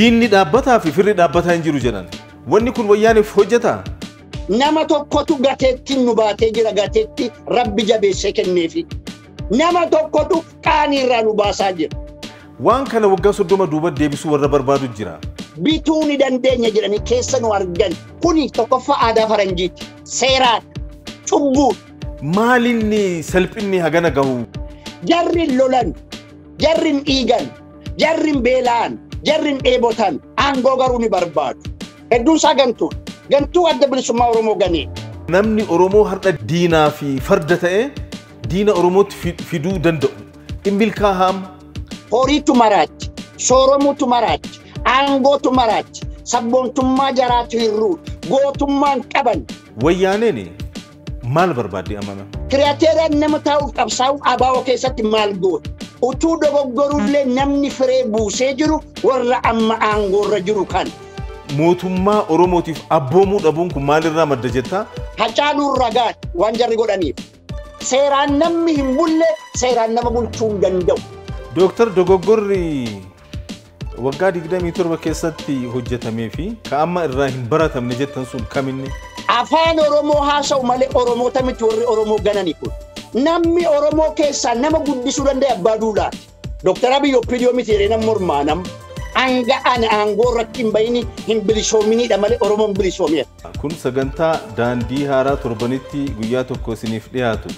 diinni dhaabbataa fi firri dhaabbataa hin jiru jedhan. Wanni kun wayyaaniif hojjetaa? Nama tokkotu gateetti nu baatee jira gateetti Rabbi jabeessee kenneefi. Nama tokkotu qaanirraa nu baasaa jira. Waan kana waggaa 30 duuba deebisuu warra barbaadu jira. Bituu ni dandeenya jedhanii keessa nu argan. Kuni tokkoffaa aadaa faranjiiti. Seeraan, cubbuun. Maalinni salphinni hagana gahu? Jarrin lolan, jarrin dhiigan, jarrin beelaan, jarrin dheebotan aangoo garuu ni barbaadu. Hedduusaa gantuudha. Gantuu adda bilisummaa Oromoo ganee. Namni Oromoo har'a diinaa fi farda ta'ee diina Oromootti fiduu danda'u. Imbilkaahaam. Horiitu maraatti, sooromuutu maraatti, aangootu maraatti, sabboontummaa jaraatu hirruu, gootummaan qaban. Wayyaaneen maal barbaadde amana? Kiraateeraan nama taa'uuf qabsaa'u abaa'oo keessatti maal goota? Utuu dogoggoruullee namni firee buusee jiru warra amma aangoorra jiru kan. Mootummaa Oromootiif abboomuu dhabuun kun maalirraa madda jettaa? Hacaaluun ragaan waan jarri godhaniif. Seeraan namni hin bulle seeraan nama bulchuu hin danda'u. Dooktar Dogoggorri waggaa 27 keessatti hojjetamee fi ka amma irraa hin baratamne jettan sun kaminni? Afaan Oromoo haasa'u malee Oromoota miti warri Oromoo gananii kun. Namni Oromoo keessaa nama guddisuu danda'e abbaa duudhaati. Dooktar Abiyyi Opiidiyoo miti jedhee nama mormaa nama. Anga ana aangoo irratti hin bayini hin bilishoominidha malee Oromoon bilishoomeera. Kun sagantaa daandii haaraa torbanitti guyyaa tokko isiniif dhiyaatu.